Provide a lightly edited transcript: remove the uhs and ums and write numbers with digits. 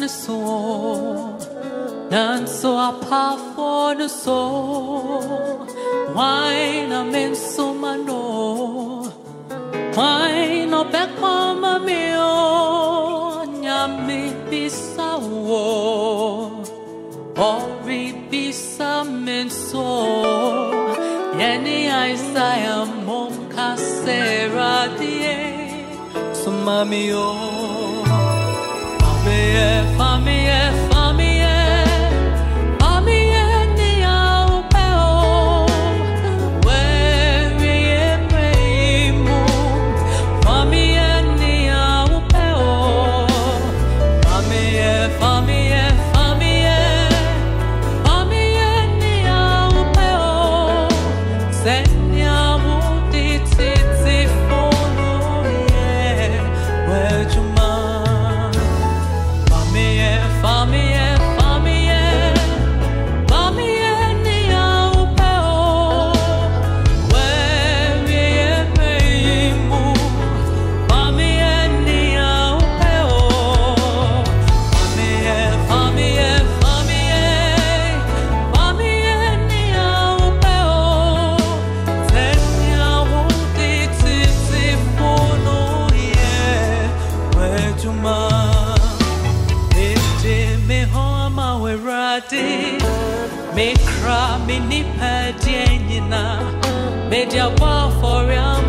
no so, nan so apafo no so, why na menso mano, why no beko mameo, nyami pisawo, ori pisa menso, yeni aisaya mom kasera die, sumamio. Me cry, me need a day, you know. Me just want for you.